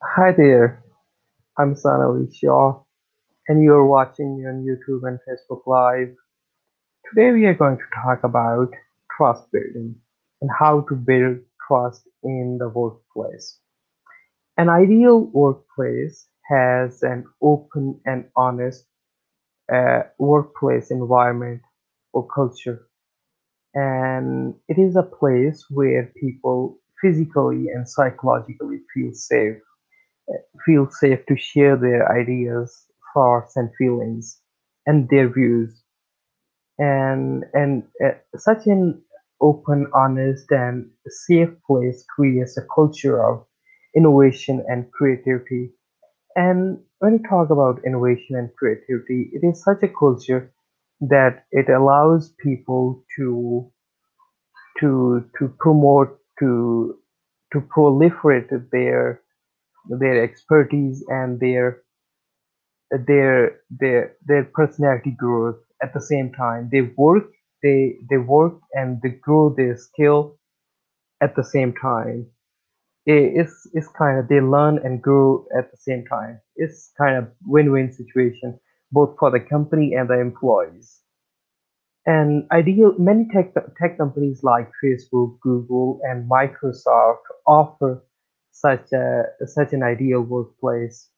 Hi there, I'm Ahsan Ali Shaw, and you're watching me on YouTube and Facebook Live. Today we are going to talk about trust building and how to build trust in the workplace. An ideal workplace has an open and honest workplace environment or culture. And it is a place where people physically and psychologically feel safe to share their ideas, thoughts, and feelings, and their views. And such an open, honest, and safe place creates a culture of innovation and creativity. And when you talk about innovation and creativity, it is such a culture that it allows people to promote, to proliferate their expertise and their personality growth. At the same time, they work and they grow their skill at the same time. It's kind of, they learn and grow at the same time. It's kind of win-win situation, both for the company and the employees. And many tech companies like Facebook, Google, and Microsoft offer such an ideal workplace.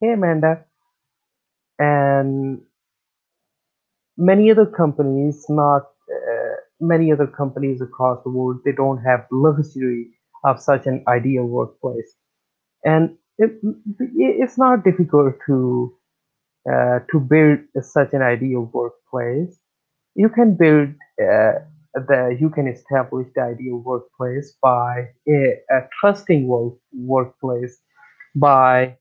Hey Amanda, and many other companies across the world, they don't have luxury of such an ideal workplace, and it's not difficult to build such an ideal workplace. You can establish the ideal workplace by a trusting workplace, by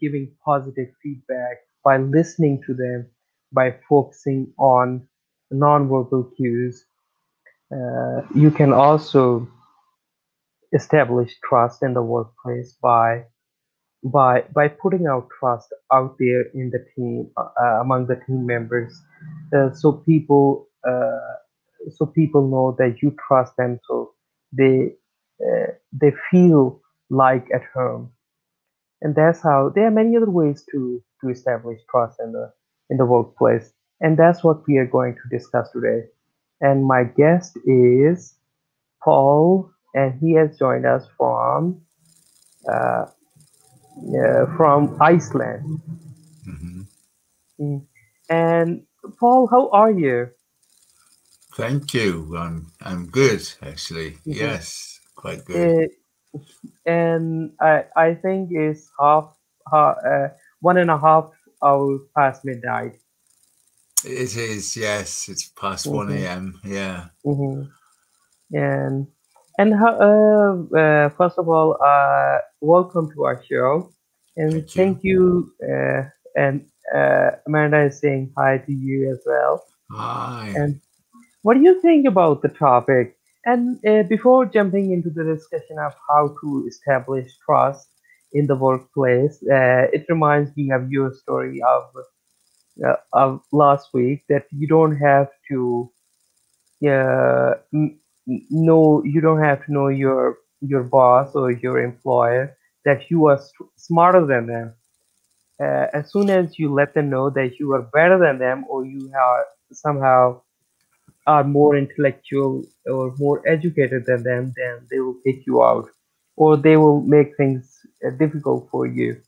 giving positive feedback, by listening to them, by focusing on nonverbal cues. You can also establish trust in the workplace by putting out trust out there in the team, among the team members, so people know that you trust them, so they feel like at home. And that's how, there are many other ways to establish trust in the workplace, and that's what we are going to discuss today. And my guest is Paul, and he has joined us from Iceland. Mm-hmm. And Paul, how are you? Thank you. I'm good, actually. Mm-hmm. Yes, quite good. And I think it's 1.5 hours past midnight. It is, yes. It's past 1 a.m. Yeah. Mm-hmm. And first of all, welcome to our show, and thank you. And Amanda is saying hi to you as well. Hi. And what do you think about the topic? And before jumping into the discussion of how to establish trust in the workplace, it reminds me of your story of last week, that you don't have to know your boss or your employer, that you are smarter than them. As soon as you let them know that you are better than them, or you are somehow are more intellectual or more educated than them, then they will kick you out, or they will make things difficult for you.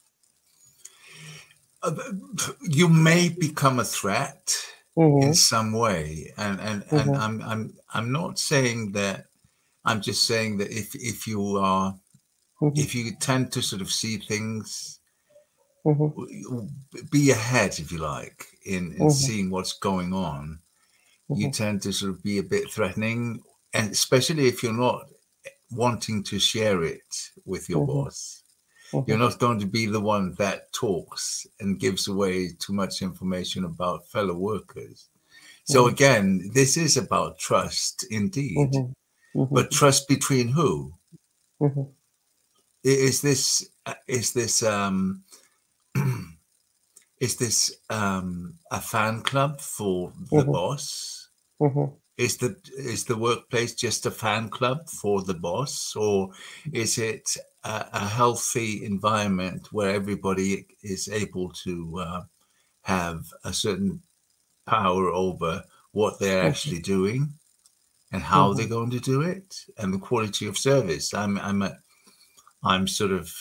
You may become a threat. Mm-hmm. In some way, and mm-hmm. I'm not saying that. I'm just saying that if you are, mm-hmm. if you tend to sort of see things, mm-hmm. be ahead, if you like, in mm-hmm. seeing what's going on, mm-hmm. you tend to sort of be a bit threatening, and especially if you're not wanting to share it with your mm-hmm. boss, mm-hmm. you're not going to be the one that talks and gives away too much information about fellow workers. So mm-hmm. again, this is about trust indeed, mm-hmm. Mm-hmm. but trust between who? Mm-hmm. Is this a fan club for the mm-hmm. boss? Mm-hmm. Is the workplace just a fan club for the boss, or is it a healthy environment where everybody is able to have a certain power over what they're actually doing and how they're going to do it and the quality of service. I'm sort of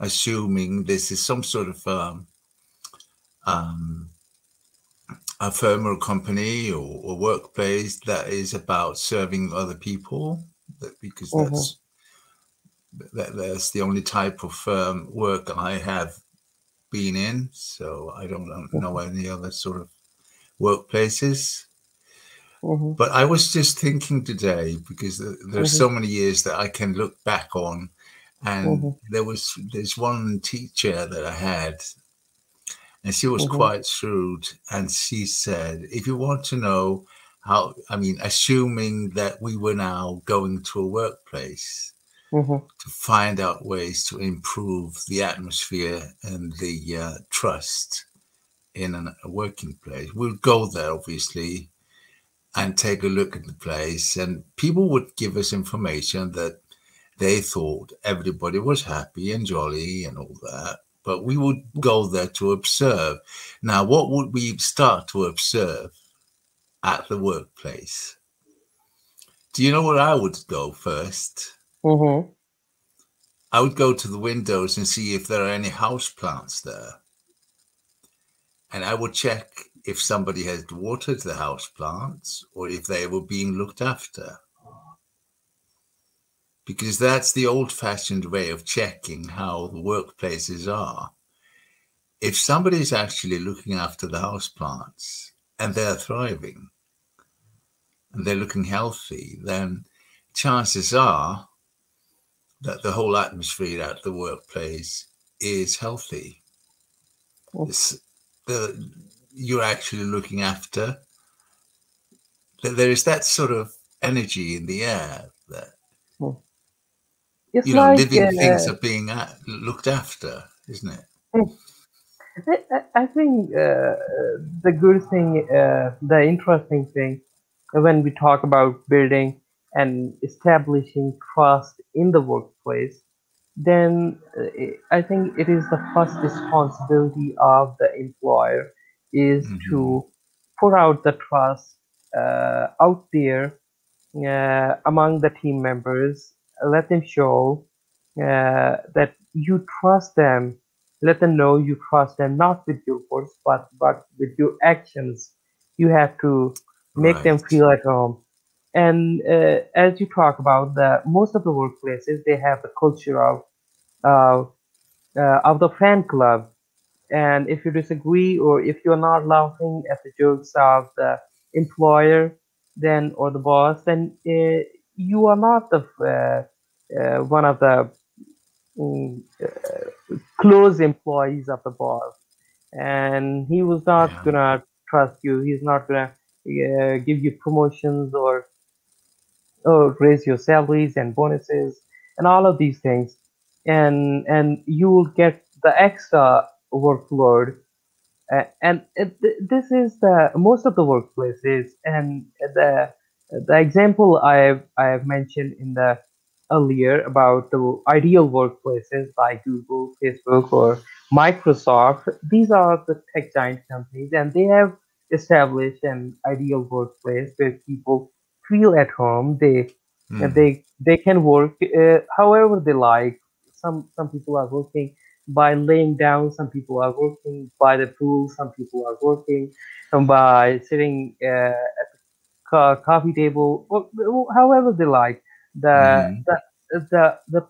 assuming this is some sort of a firm or company or workplace that is about serving other people, because that's the only type of work I have been in. So I don't know any other sort of workplaces. But I was just thinking today, because there's so many years that I can look back on, and there's one teacher that I had, and she was quite shrewd, and she said, if you want to know how, assuming that we were now going to a workplace, to find out ways to improve the atmosphere and the trust in a working place. We'll go there, obviously, and take a look at the place, and people would give us information that they thought everybody was happy and jolly and all that, but we would go there to observe. Now, what would we start to observe at the workplace? Do you know where I would go first? I would go to the windows and see if there are any house plants there. And I would check if somebody had watered the house plants or if they were being looked after. Because that's the old-fashioned way of checking how the workplaces are. If somebody is actually looking after the house plants and they're thriving and they're looking healthy, then chances are that the whole atmosphere at the workplace is healthy. You're actually looking after. There is that sort of energy in the air that living things are being looked after, isn't it? I think the good thing, the interesting thing, when we talk about building and establishing trust in the workplace, then I think it is the first responsibility of the employer is to put out the trust out there among the team members. Let them show that you trust them. Let them know you trust them, not with your words, but with your actions. You have to make them feel at home. And as you talk about, most of the workplaces, they have the culture of the fan club. And if you disagree or if you're not laughing at the jokes of the employer, then or the boss, then you are not the one of the close employees of the boss, and he was not gonna trust you. He's not gonna give you promotions or raise your salaries and bonuses and all of these things, and you will get the extra workload, and this is the most of the workplaces. And the example I have mentioned in the earlier about the ideal workplaces like Google, Facebook, or Microsoft, these are the tech giant companies, and they have established an ideal workplace where people feel at home. They can work however they like. Some people are working by laying down, some people are working by the pool, some people are working by sitting at the coffee table, or however they like. The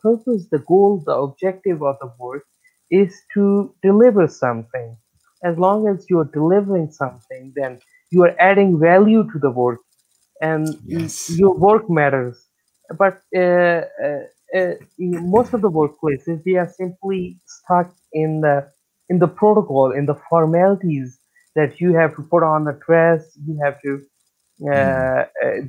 purpose, the goal, the objective of the work is to deliver something. As long as you're delivering something, then you are adding value to the work, and your work matters. But most of the workplaces, they are simply stuck in the protocol, in the formalities that you have to put on the dress, you have to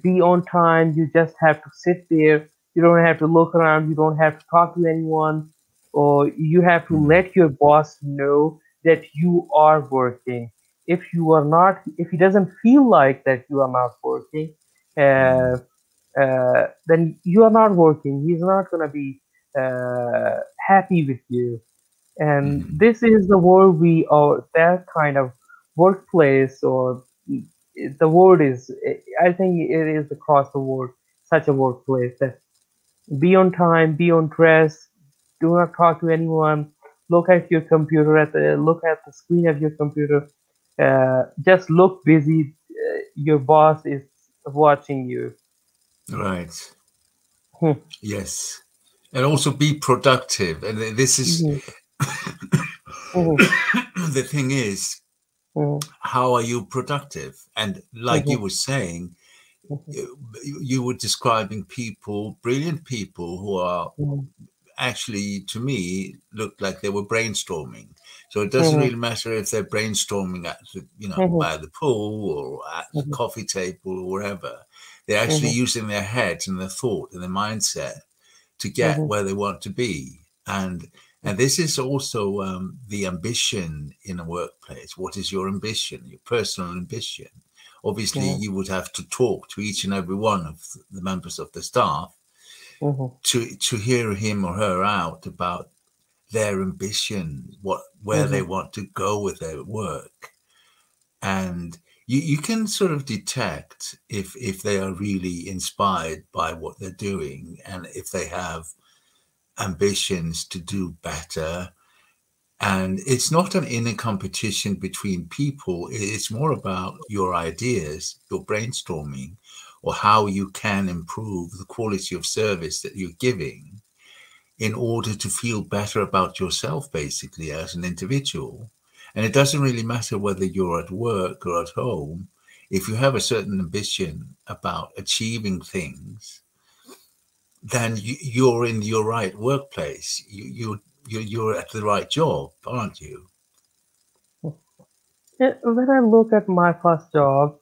be on time, you just have to sit there, you don't have to look around, you don't have to talk to anyone, or you have to let your boss know that you are working. If you are not, if he doesn't feel like that you are not working, then you are not working. He's not going to be happy with you. And this is the world we are, that kind of workplace, or the world is, I think it is across the world, such a workplace that be on time, be on dress, do not talk to anyone, look at your computer, look at the screen of your computer, just look busy, your boss is watching you. Right. Yes. And also be productive. And this is, the thing is, how are you productive? And like you were saying, you were describing people, brilliant people who are actually, to me, looked like they were brainstorming. So it doesn't really matter if they're brainstorming at the, you know, by the pool or at the coffee table or wherever. They're actually using their head and their thought and their mindset to get where they want to be. And this is also the ambition in a workplace. What is your ambition, your personal ambition? Obviously, you would have to talk to each and every one of the members of the staff to hear him or her out about their ambition, where they want to go with their work. And you can sort of detect if they are really inspired by what they're doing and if they have ambitions to do better. And it's not an inner competition between people. It's more about your ideas, your brainstorming, or how you can improve the quality of service that you're giving in order to feel better about yourself, basically, as an individual. And it doesn't really matter whether you're at work or at home. If you have a certain ambition about achieving things, then you're in your right workplace. You're at the right job, aren't you? When I look at my first job,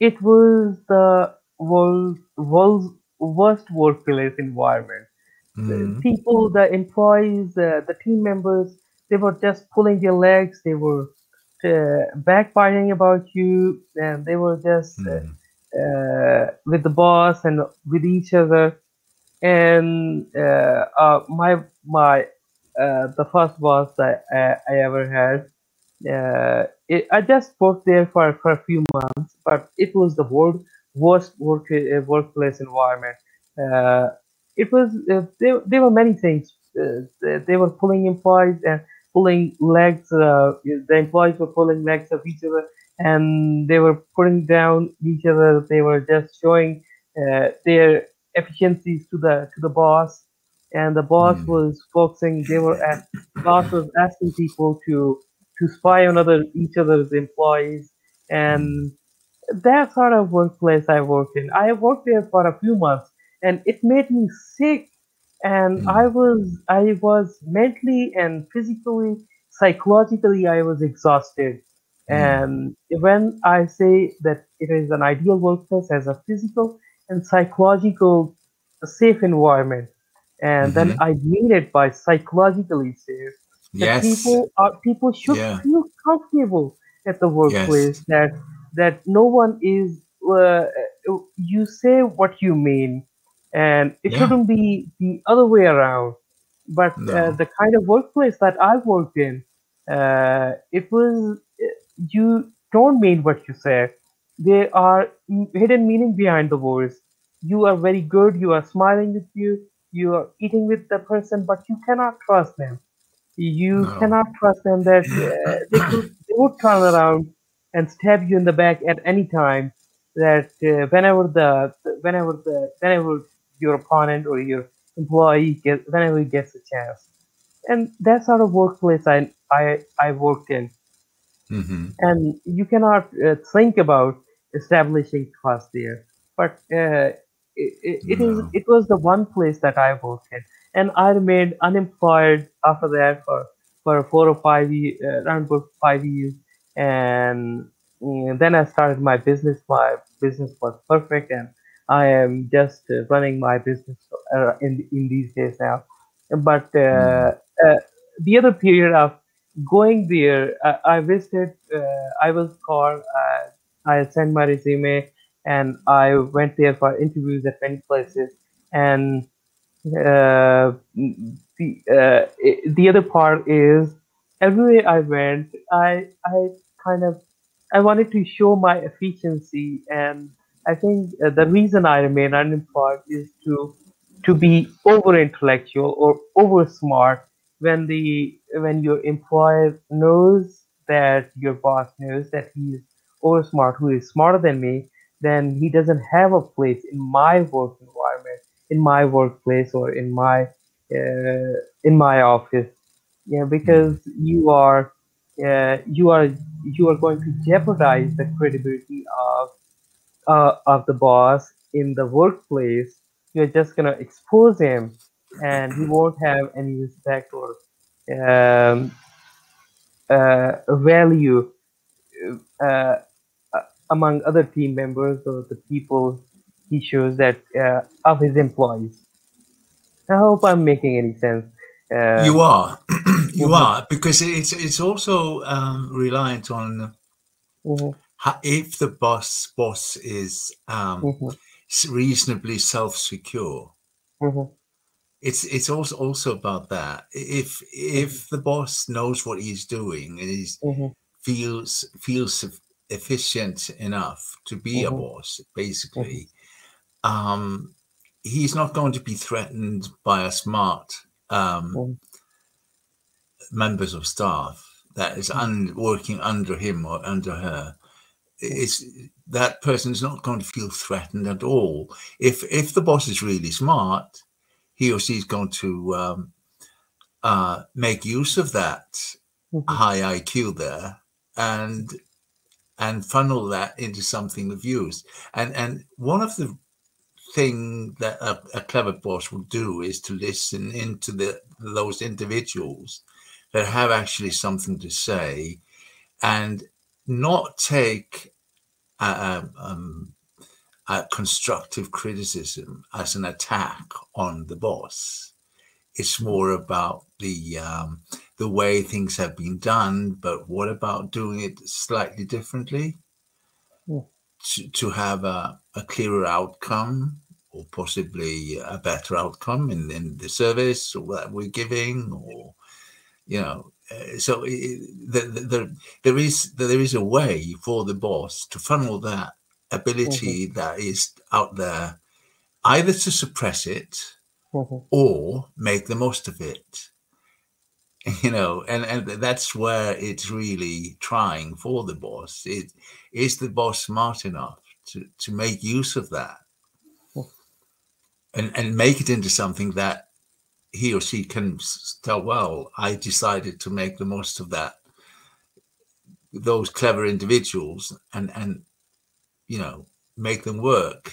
it was the world's worst workplace environment. The people, the employees, the team members, they were just pulling their legs. They were backbiting about you, and they were just with the boss and with each other. And the first boss I ever had, I just worked there for a few months, but it was the worst workplace environment. It was there were many things. They were pulling employees and pulling legs. The employees were pulling legs of each other, and they were putting down each other. They were just showing their efficiencies to the boss. And the boss was focusing. Boss was asking people to spy on each other's employees, and that sort of workplace I worked in. I worked there for a few months, and it made me sick. And I was mentally and physically, psychologically, I was exhausted. And when I say that it is an ideal workplace as a physical and psychological safe environment. And then I mean it by psychologically safe. Yes. People should feel comfortable at the workplace. Yes. That no one is, you say what you mean, and it shouldn't be the other way around. But the kind of workplace that I worked in, it was, you don't mean what you say. There are hidden meaning behind the words. You are very good. You are smiling with you. You are eating with the person, but you cannot trust them. You cannot trust them that they would turn around and stab you in the back at any time. That whenever your opponent or your employee whenever he gets a chance, and that sort of workplace I worked in, and you cannot think about establishing trust there, but. It was the one place that I worked in, and I remained unemployed after that for 4 or 5 years, around 5 years, and then I started my business. My business was perfect, and I am just running my business in these days now. But the other period of going there, I visited. I was called. I sent my resume. And I went there for interviews at many places, and the other part is everywhere I went, I wanted to show my efficiency, and I think the reason I remain unemployed is to be over intellectual or over smart when your employer knows that your boss knows that he's over smart, who is smarter than me, then he doesn't have a place in my work environment, in my workplace, or in my office. Yeah, because you are going to jeopardize the credibility of the boss in the workplace. You're just gonna expose him, and he won't have any respect or value among other team members or the people he shows that of his employees. I hope I'm making any sense. You are, you are, because it's also reliant on how, if the boss is reasonably self-secure. It's also about that. If the boss knows what he's doing and he feels efficient enough to be a boss, basically, he's not going to be threatened by a smart members of staff that is working under him or under her. That person is not going to feel threatened at all. If the boss is really smart, he or she is going to make use of that high IQ there and funnel that into something of use. And one of the thing that a clever boss will do is to listen into those individuals that have actually something to say, and not take a constructive criticism as an attack on the boss. It's more about the way things have been done, but what about doing it slightly differently to have a clearer outcome, or possibly a better outcome in the service or that we're giving, or so there is a way for the boss to funnel that ability that is out there, either to suppress it or make the most of it, and that's where it's really trying for the boss. Is the boss smart enough to make use of that and make it into something that he or she can tell, well, I decided to make the most of that, those clever individuals, and make them work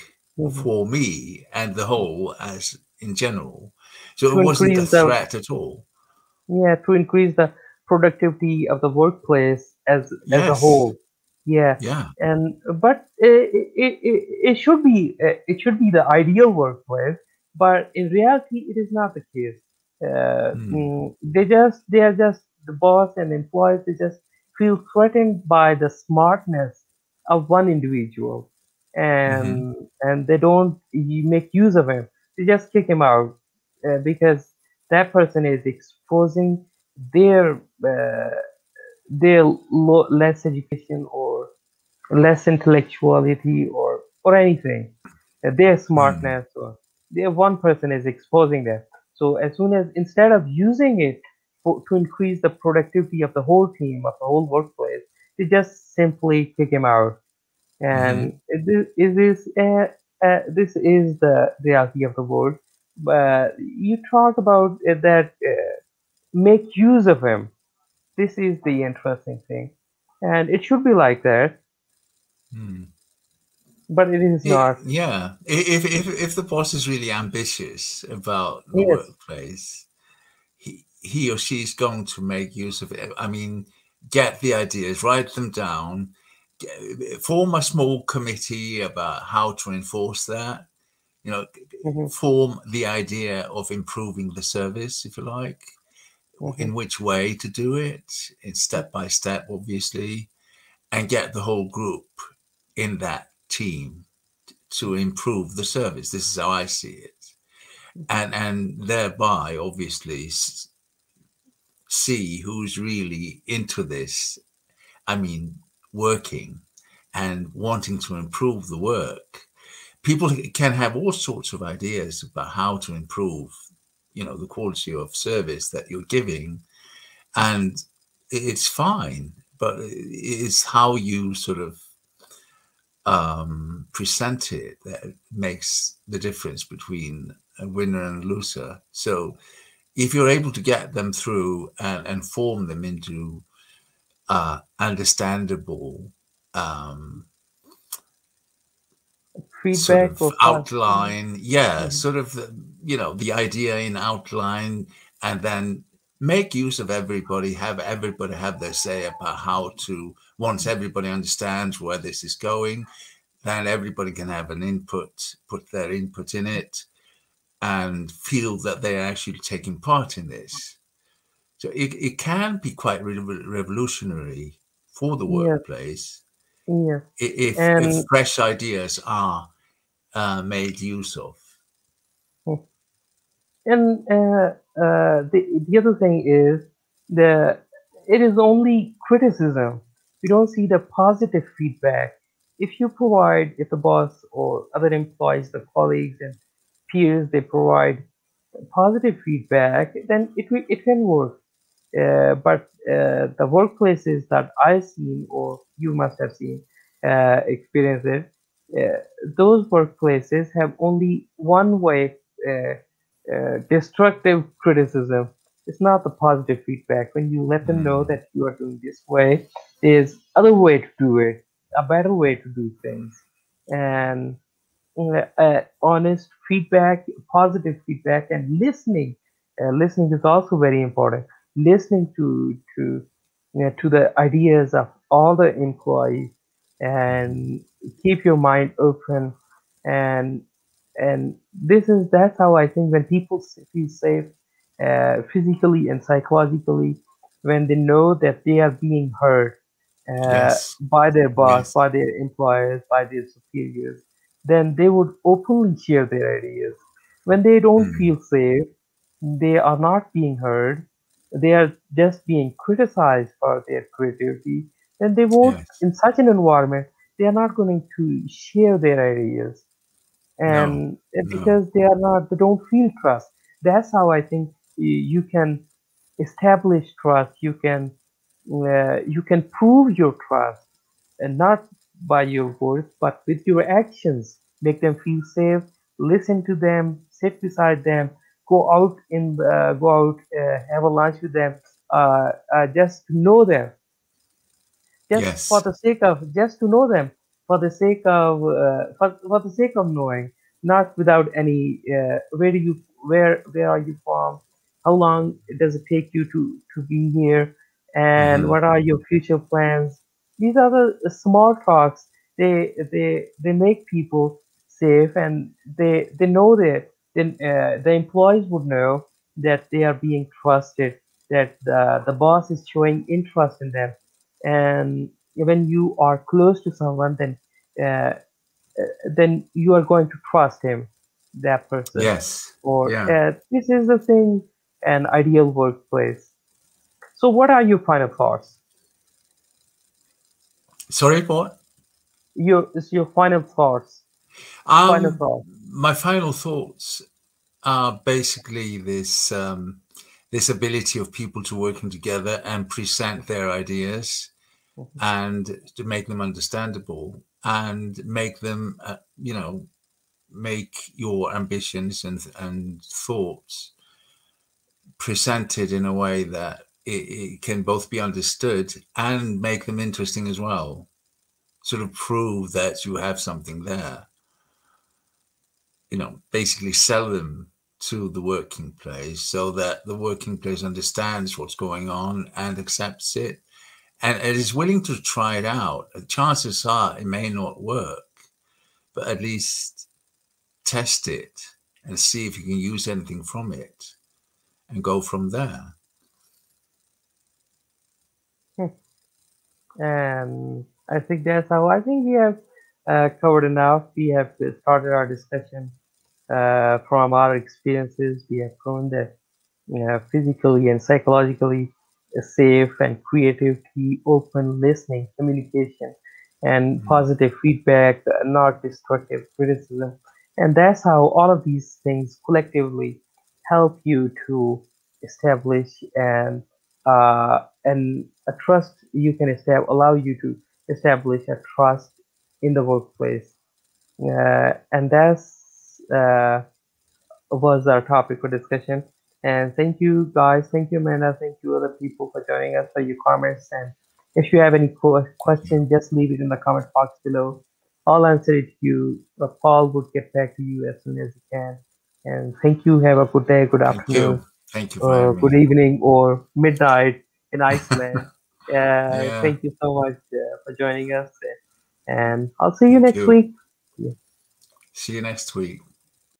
for me and the whole as in general. So it wasn't a threat at all. Yeah, to increase the productivity of the workplace as a whole. Yeah, yeah. And but it should be the ideal workplace, but in reality, it is not the case. They are just the boss and employees. They just feel threatened by the smartness of one individual, and they don't make use of him. They just kick him out because that person is exposing their less education or less intellectuality or anything, their smartness, or their one person is exposing that. So as soon as, instead of using it to increase the productivity of the whole team, of the whole workplace, they just simply kick him out. And this is the reality of the world. But you talk about that, make use of him. This is the interesting thing, and it should be like that, but it is not. Yeah, if the boss is really ambitious about the workplace, he or she is going to make use of it. I mean, get the ideas, write them down, form a small committee about how to enforce that. Form the idea of improving the service, if you like. In which way to do it, it's step by step, obviously, and get the whole group in that team to improve the service. This is how I see it. and thereby obviously see who's really into this, I mean, working and wanting to improve the work. People can have all sorts of ideas about how to improve, you know, the quality of service that you're giving, and it's fine, but it's how you sort of present it that makes the difference between a winner and a loser. So if you're able to get them through and form them into understandable feedback sort of outline, yeah, sort of the, you know, the idea in outline, and then make use of everybody, have everybody have their say about how to, once everybody understands where this is going, then everybody can have an input, put their input in it, and feel that they're actually taking part in this. So it can be quite revolutionary for the workplace, yeah. If fresh ideas are made use of. And the other thing is that it is only criticism. You don't see the positive feedback. If you provide, if the boss or other employees, the colleagues and peers, they provide positive feedback, then it can work. But the workplaces that I've seen, or you must have seen, experiences, those workplaces have only one way destructive criticism. It's not the positive feedback. When you let them know that you are doing this way, there's other way to do it, a better way to do things. And honest feedback, positive feedback, and listening. Listening is also very important. Listening to the ideas of all the employees, and keep your mind open. And that's how I think when people feel safe physically and psychologically, when they know that they are being heard by their boss, by their employers, by their superiors, then they would openly share their ideas. When they don't feel safe, they are not being heard, they are just being criticized for their creativity, then they won't, in such an environment, they are not going to share their ideas. And because they don't feel trust. That's how I think you can establish trust. You can prove your trust, and not by your words, but with your actions. Make them feel safe. Listen to them. Sit beside them. Go out in have a lunch with them. Just to know them. Just to know them. For the sake of knowing, not without any where are you from, how long does it take you to be here, and what are your future plans. These are the small talks. They make people safe, and they know that then the employees would know that they are being trusted, that the boss is showing interest in them. And when you are close to someone, then you are going to trust him, that person. Yes. Or this is the thing, an ideal workplace. So, what are your final thoughts? Sorry, Paul? Your final thoughts. My final thoughts are basically this: this ability of people to working together and present their ideas, and to make them understandable, and make them, you know, make your ambitions and thoughts presented in a way that it can both be understood and make them interesting as well. Sort of prove that you have something there. You know, basically sell them to the working place so that the working place understands what's going on and accepts it. And it is willing to try it out. Chances are it may not work, but at least test it and see if you can use anything from it and go from there. I think that's how. I think we have covered enough. We have started our discussion from our experiences, we have shown that physically and psychologically safe and creativity, open listening, communication, and positive feedback, not destructive criticism. And that's how all of these things collectively help you to establish a trust. You can allow you to establish a trust in the workplace. And that's was our topic for discussion. And thank you guys, thank you Amanda, thank you other people for joining us, for your comments. And if you have any question, just leave it in the comment box below. I'll answer it to you. Paul will get back to you as soon as he can. And thank you. Have a good day, good afternoon. Thank you. Or good evening or midnight in Iceland. Yeah. Thank you so much for joining us. And I'll see you next week. See you next week.